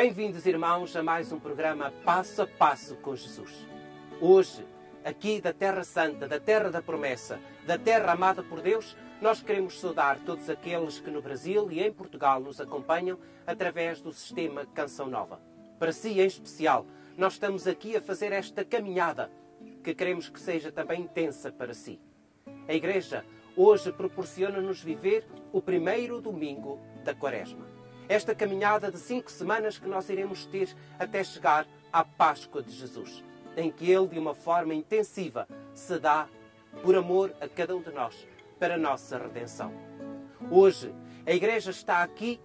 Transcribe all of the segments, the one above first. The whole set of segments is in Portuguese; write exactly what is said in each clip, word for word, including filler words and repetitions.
Bem-vindos, irmãos, a mais um programa Passo a Passo com Jesus. Hoje, aqui da Terra Santa, da Terra da Promessa, da Terra amada por Deus, nós queremos saudar todos aqueles que no Brasil e em Portugal nos acompanham através do sistema Canção Nova. Para si, em especial, nós estamos aqui a fazer esta caminhada que queremos que seja também intensa para si. A Igreja hoje proporciona-nos viver o primeiro domingo da Quaresma. Esta caminhada de cinco semanas que nós iremos ter até chegar à Páscoa de Jesus, em que Ele, de uma forma intensiva, se dá por amor a cada um de nós, para a nossa redenção. Hoje, a Igreja está aqui,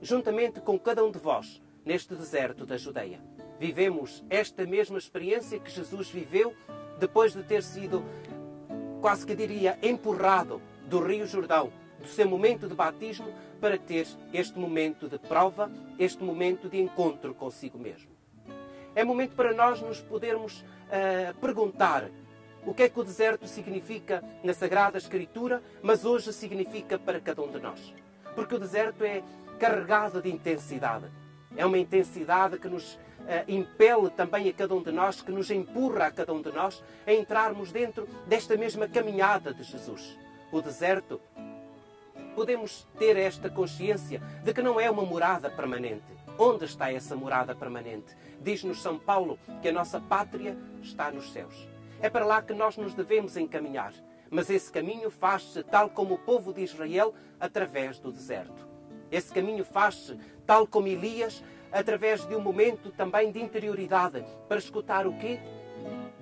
juntamente com cada um de vós, neste deserto da Judeia. Vivemos esta mesma experiência que Jesus viveu depois de ter sido, quase que diria, empurrado do Rio Jordão, do seu momento de batismo, para ter este momento de prova, este momento de encontro consigo mesmo. É momento para nós nos podermos uh, perguntar o que é que o deserto significa na Sagrada Escritura, mas hoje significa para cada um de nós. Porque o deserto é carregado de intensidade. É uma intensidade que nos uh, impele também a cada um de nós, que nos empurra a cada um de nós a entrarmos dentro desta mesma caminhada de Jesus. O deserto, podemos ter esta consciência de que não é uma morada permanente. Onde está essa morada permanente? Diz-nos São Paulo que a nossa pátria está nos céus. É para lá que nós nos devemos encaminhar. Mas esse caminho faz-se, tal como o povo de Israel, através do deserto. Esse caminho faz-se, tal como Elias, através de um momento também de interioridade. Para escutar o quê?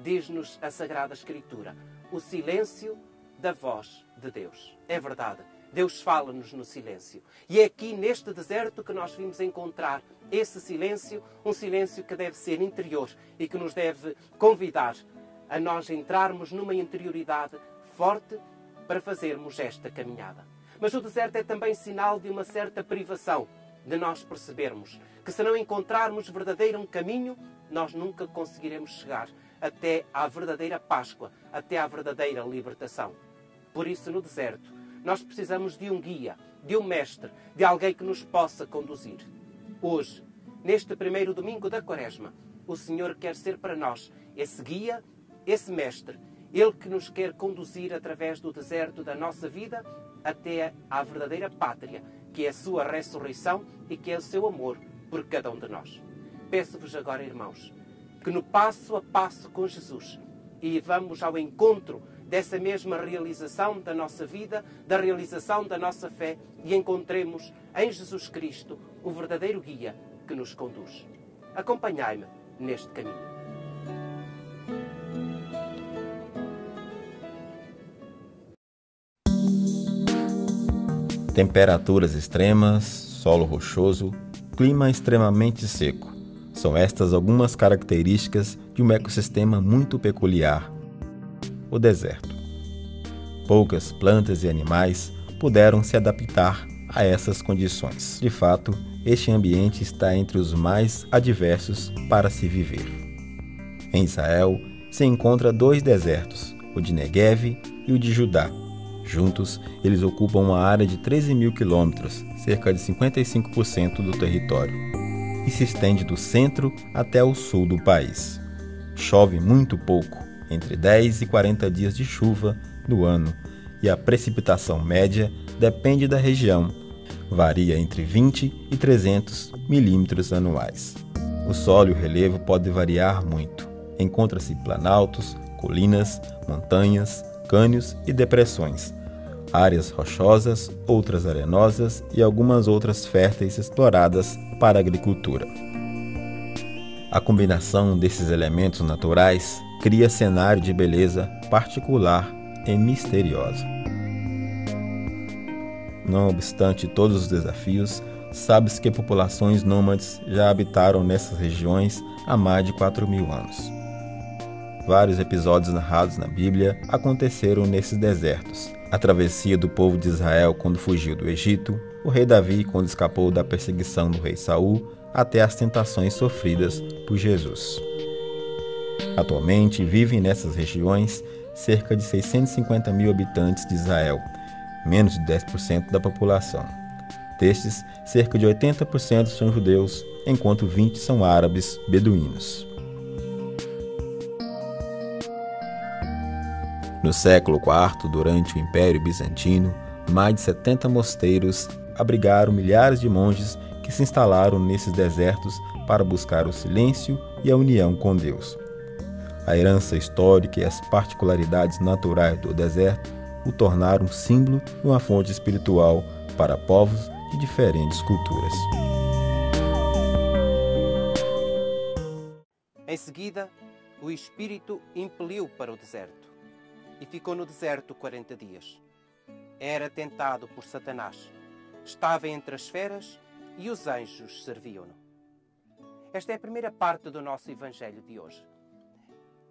Diz-nos a Sagrada Escritura. O silêncio da voz de Deus. É verdade. Deus fala-nos no silêncio. E é aqui, neste deserto, que nós vimos encontrar esse silêncio, um silêncio que deve ser interior e que nos deve convidar a nós entrarmos numa interioridade forte para fazermos esta caminhada. Mas o deserto é também sinal de uma certa privação, de nós percebermos que se não encontrarmos verdadeiro um caminho, nós nunca conseguiremos chegar até à verdadeira Páscoa, até à verdadeira libertação. Por isso, no deserto, nós precisamos de um guia, de um mestre, de alguém que nos possa conduzir. Hoje, neste primeiro domingo da Quaresma, o Senhor quer ser para nós esse guia, esse mestre. Ele que nos quer conduzir através do deserto da nossa vida até à verdadeira pátria, que é a sua ressurreição e que é o seu amor por cada um de nós. Peço-vos agora, irmãos, que no passo a passo com Jesus e vamos ao encontro dessa mesma realização da nossa vida, da realização da nossa fé, e encontremos em Jesus Cristo o verdadeiro guia que nos conduz. Acompanhai-me neste caminho. Temperaturas extremas, solo rochoso, clima extremamente seco. São estas algumas características de um ecossistema muito peculiar. O deserto. Poucas plantas e animais puderam se adaptar a essas condições. De fato, este ambiente está entre os mais adversos para se viver. Em Israel, se encontra dois desertos, o de Negev e o de Judá. Juntos, eles ocupam uma área de treze mil quilômetros, cerca de cinquenta e cinco por cento do território, e se estende do centro até o sul do país. Chove muito pouco, entre dez e quarenta dias de chuva no ano, e a precipitação média depende da região, varia entre vinte e trezentos milímetros anuais. O solo e o relevo podem variar muito. Encontra-se planaltos, colinas, montanhas, cânions e depressões, áreas rochosas, outras arenosas e algumas outras férteis exploradas para a agricultura. A combinação desses elementos naturais cria cenário de beleza particular e misteriosa. Não obstante todos os desafios, sabe-se que populações nômades já habitaram nessas regiões há mais de quatro mil anos. Vários episódios narrados na Bíblia aconteceram nesses desertos. A travessia do povo de Israel quando fugiu do Egito, o rei Davi quando escapou da perseguição do rei Saul, até as tentações sofridas por Jesus. Atualmente vivem nessas regiões cerca de seiscentos e cinquenta mil habitantes de Israel, menos de dez por cento da população. Destes, cerca de oitenta por cento são judeus, enquanto vinte são árabes beduínos. No século quarto, durante o Império Bizantino, mais de setenta mosteiros abrigaram milhares de monges que se instalaram nesses desertos para buscar o silêncio e a união com Deus. A herança histórica e as particularidades naturais do deserto o tornaram símbolo e uma fonte espiritual para povos de diferentes culturas. Em seguida, o Espírito impeliu para o deserto e ficou no deserto quarenta dias. Era tentado por Satanás. Estava entre as feras e os anjos serviam-no. Esta é a primeira parte do nosso Evangelho de hoje.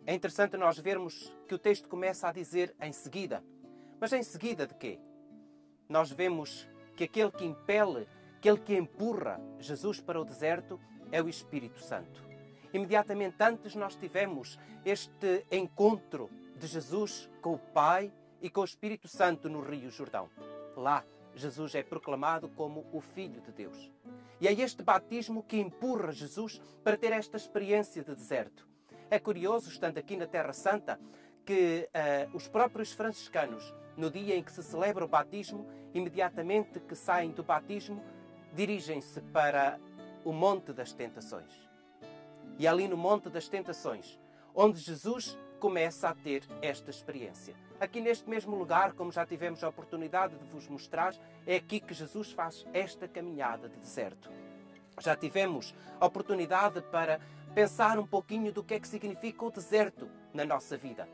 É interessante nós vermos que o texto começa a dizer em seguida. Mas em seguida de quê? Nós vemos que aquele que impele, aquele que empurra Jesus para o deserto é o Espírito Santo. Imediatamente antes nós tivemos este encontro de Jesus com o Pai e com o Espírito Santo no Rio Jordão. Lá, Jesus é proclamado como o Filho de Deus. E é este batismo que empurra Jesus para ter esta experiência de deserto. É curioso, estando aqui na Terra Santa, que uh, os próprios franciscanos, no dia em que se celebra o batismo, imediatamente que saem do batismo, dirigem-se para o Monte das Tentações. E ali no Monte das Tentações, onde Jesus começa a ter esta experiência. Aqui neste mesmo lugar, como já tivemos a oportunidade de vos mostrar, é aqui que Jesus faz esta caminhada de deserto. Já tivemos a oportunidade para pensar um pouquinho do que é que significa o deserto na nossa vida.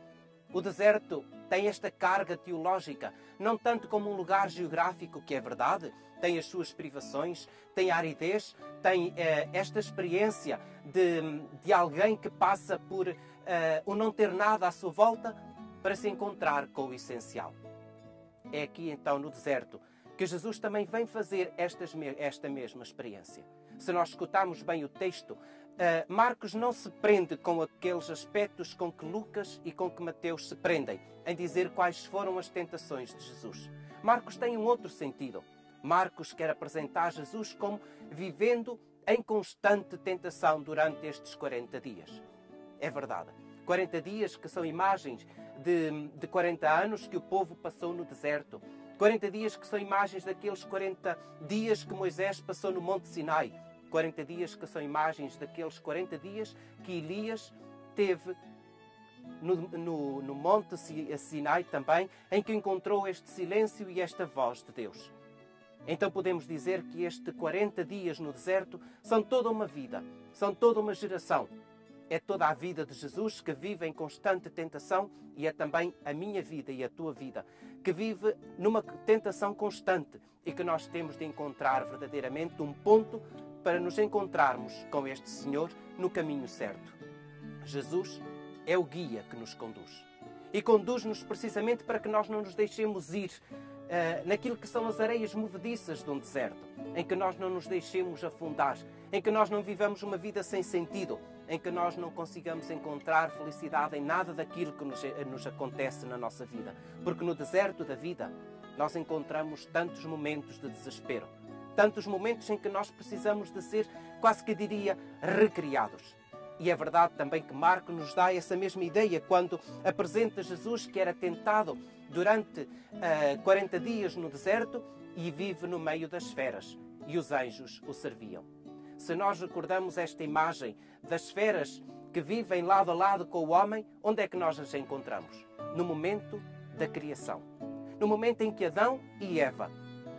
O deserto tem esta carga teológica, não tanto como um lugar geográfico, que é verdade, tem as suas privações, tem a aridez, tem eh, esta experiência de, de alguém que passa por eh, o não ter nada à sua volta para se encontrar com o essencial. É aqui então no deserto que Jesus também vem fazer estas, esta mesma experiência. Se nós escutarmos bem o texto, Uh, Marcos não se prende com aqueles aspectos com que Lucas e com que Mateus se prendem, em dizer quais foram as tentações de Jesus. Marcos tem um outro sentido. Marcos quer apresentar Jesus como vivendo em constante tentação durante estes quarenta dias. É verdade. quarenta dias que são imagens de, de quarenta anos que o povo passou no deserto. quarenta dias que são imagens daqueles quarenta dias que Moisés passou no Monte Sinai. quarenta dias que são imagens daqueles quarenta dias que Elias teve no, no, no Monte Sinai também, em que encontrou este silêncio e esta voz de Deus. Então podemos dizer que estes quarenta dias no deserto são toda uma vida, são toda uma geração. É toda a vida de Jesus que vive em constante tentação e é também a minha vida e a tua vida, que vive numa tentação constante e que nós temos de encontrar verdadeiramente um ponto para nos encontrarmos com este Senhor no caminho certo. Jesus é o guia que nos conduz. E conduz-nos precisamente para que nós não nos deixemos ir uh, naquilo que são as areias movediças de um deserto, em que nós não nos deixemos afundar, em que nós não vivamos uma vida sem sentido, em que nós não consigamos encontrar felicidade em nada daquilo que nos, nos acontece na nossa vida. Porque no deserto da vida nós encontramos tantos momentos de desespero, tantos momentos em que nós precisamos de ser, quase que diria, recriados. E é verdade também que Marcos nos dá essa mesma ideia quando apresenta Jesus que era tentado durante uh, quarenta dias no deserto e vive no meio das feras, e os anjos o serviam. Se nós recordamos esta imagem das feras que vivem lado a lado com o homem, onde é que nós as encontramos? No momento da criação. No momento em que Adão e Eva,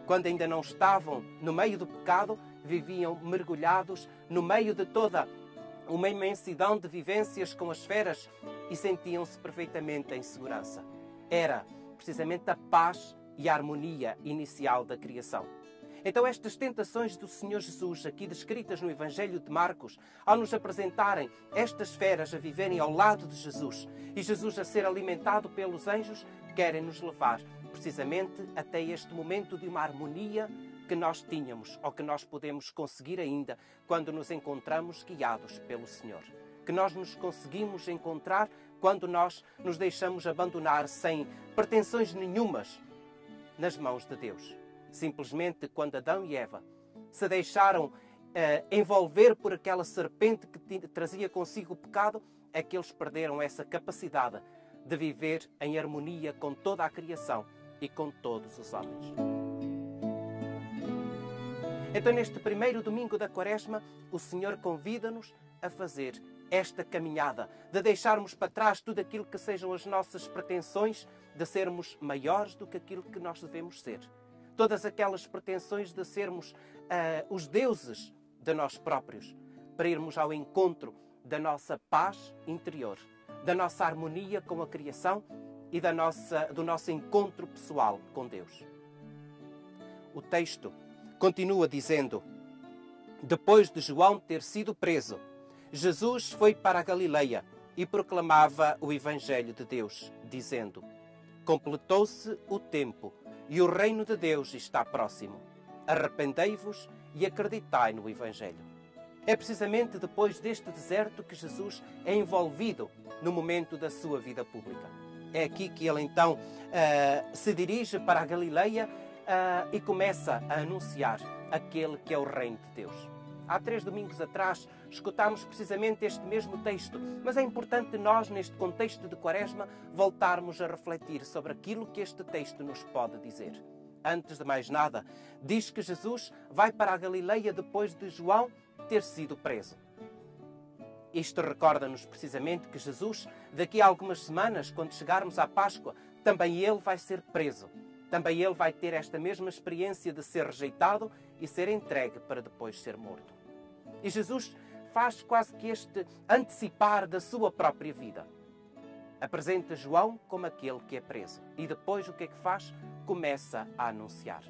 quando ainda não estavam no meio do pecado, viviam mergulhados no meio de toda uma imensidão de vivências com as feras e sentiam-se perfeitamente em segurança. Era precisamente a paz e a harmonia inicial da criação. Então estas tentações do Senhor Jesus, aqui descritas no Evangelho de Marcos, ao nos apresentarem estas feras a viverem ao lado de Jesus e Jesus a ser alimentado pelos anjos, querem nos levar precisamente até este momento de uma harmonia que nós tínhamos ou que nós podemos conseguir ainda quando nos encontramos guiados pelo Senhor. Que nós nos conseguimos encontrar quando nós nos deixamos abandonar sem pretensões nenhumas nas mãos de Deus. Simplesmente quando Adão e Eva se deixaram eh, envolver por aquela serpente que trazia consigo o pecado, é que eles perderam essa capacidade de viver em harmonia com toda a criação e com todos os homens. Então, neste primeiro domingo da Quaresma, o Senhor convida-nos a fazer esta caminhada, de deixarmos para trás tudo aquilo que sejam as nossas pretensões de sermos maiores do que aquilo que nós devemos ser. Todas aquelas pretensões de sermos uh, os deuses de nós próprios, para irmos ao encontro da nossa paz interior, da nossa harmonia com a criação e da nossa, do nosso encontro pessoal com Deus. O texto continua dizendo: depois de João ter sido preso, Jesus foi para a Galileia e proclamava o Evangelho de Deus, dizendo: completou-se o tempo e o reino de Deus está próximo. Arrependei-vos e acreditai no Evangelho. É precisamente depois deste deserto que Jesus é envolvido no momento da sua vida pública. É aqui que ele então uh, se dirige para a Galileia uh, e começa a anunciar aquele que é o reino de Deus. Há três domingos atrás escutámos precisamente este mesmo texto, mas é importante nós, neste contexto de Quaresma, voltarmos a refletir sobre aquilo que este texto nos pode dizer. Antes de mais nada, diz que Jesus vai para a Galileia depois de João ter sido preso. Isto recorda-nos precisamente que Jesus, daqui a algumas semanas, quando chegarmos à Páscoa, também ele vai ser preso. Também ele vai ter esta mesma experiência de ser rejeitado e ser entregue para depois ser morto. E Jesus faz quase que este antecipar da sua própria vida. Apresenta João como aquele que é preso. E depois o que é que faz? Começa a anunciar.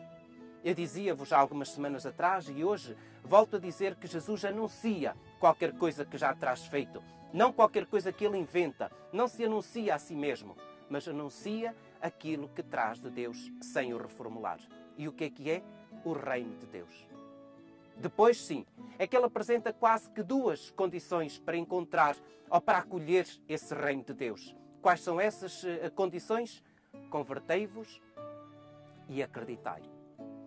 Eu dizia-vos há algumas semanas atrás e hoje volto a dizer que Jesus anuncia qualquer coisa que já terás feito. Não qualquer coisa que ele inventa. Não se anuncia a si mesmo, mas anuncia aquilo que traz de Deus sem o reformular. E o que é que é? O reino de Deus. Depois, sim, é que ele apresenta quase que duas condições para encontrar ou para acolher esse reino de Deus. Quais são essas condições? Convertei-vos e acreditai.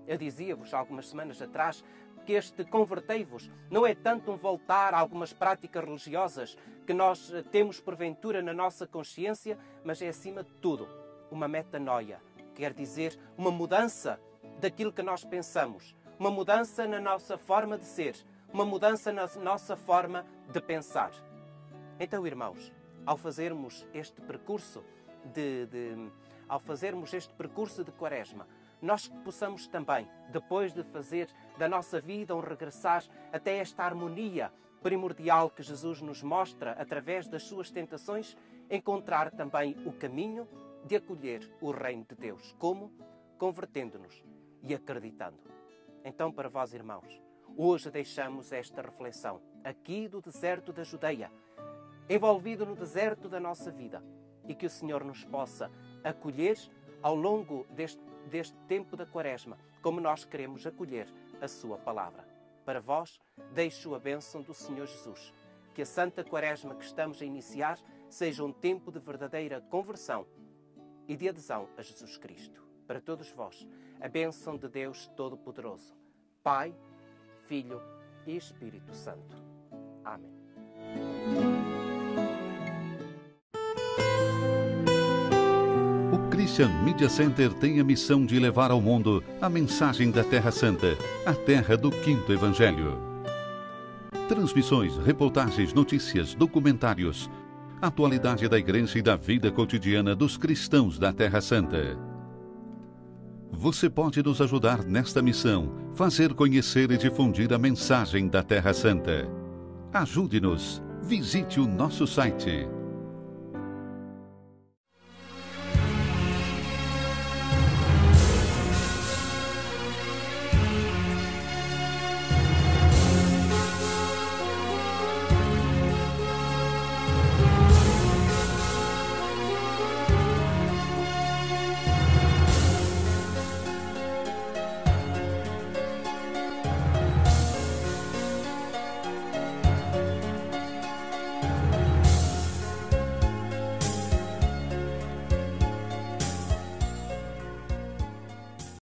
Eu dizia-vos algumas semanas atrás que este convertei-vos não é tanto um voltar a algumas práticas religiosas que nós temos porventura na nossa consciência, mas é acima de tudo uma metanoia, quer dizer, uma mudança daquilo que nós pensamos, uma mudança na nossa forma de ser, uma mudança na nossa forma de pensar. Então, irmãos, ao fazermos este percurso de, de, ao fazermos este percurso de Quaresma, nós possamos também, depois de fazer da nossa vida um regressar até esta harmonia primordial que Jesus nos mostra através das suas tentações, encontrar também o caminho de acolher o reino de Deus. Como? Convertendo-nos e acreditando. Então, para vós, irmãos, hoje deixamos esta reflexão aqui do deserto da Judeia, envolvido no deserto da nossa vida, e que o Senhor nos possa acolher ao longo deste, deste tempo da Quaresma, como nós queremos acolher a sua palavra. Para vós, deixo a bênção do Senhor Jesus, que a Santa Quaresma que estamos a iniciar seja um tempo de verdadeira conversão e de adesão a Jesus Cristo. Para todos vós, a bênção de Deus Todo-Poderoso, Pai, Filho e Espírito Santo. Amém. O Christian Media Center tem a missão de levar ao mundo a mensagem da Terra Santa, a terra do Quinto Evangelho. Transmissões, reportagens, notícias, documentários. Atualidade da Igreja e da vida cotidiana dos cristãos da Terra Santa. Você pode nos ajudar nesta missão, fazer conhecer e difundir a mensagem da Terra Santa. Ajude-nos. Visite o nosso site.